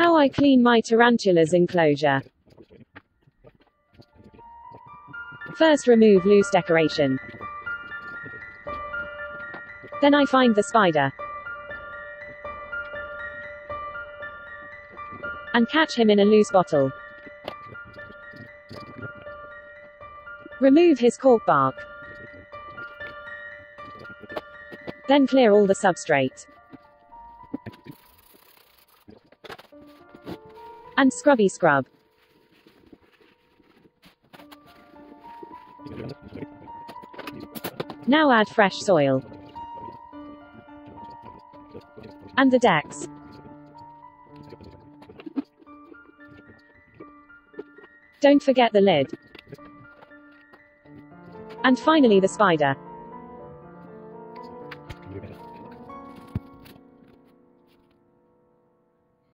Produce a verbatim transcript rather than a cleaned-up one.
How I clean my tarantula's enclosure. First remove loose decoration. Then I find the spider and catch him in a loose bottle. Remove his cork bark. Then clear all the substrate. And scrubby scrub. Now add fresh soil. And the decks. Don't forget the lid. And finally the spider.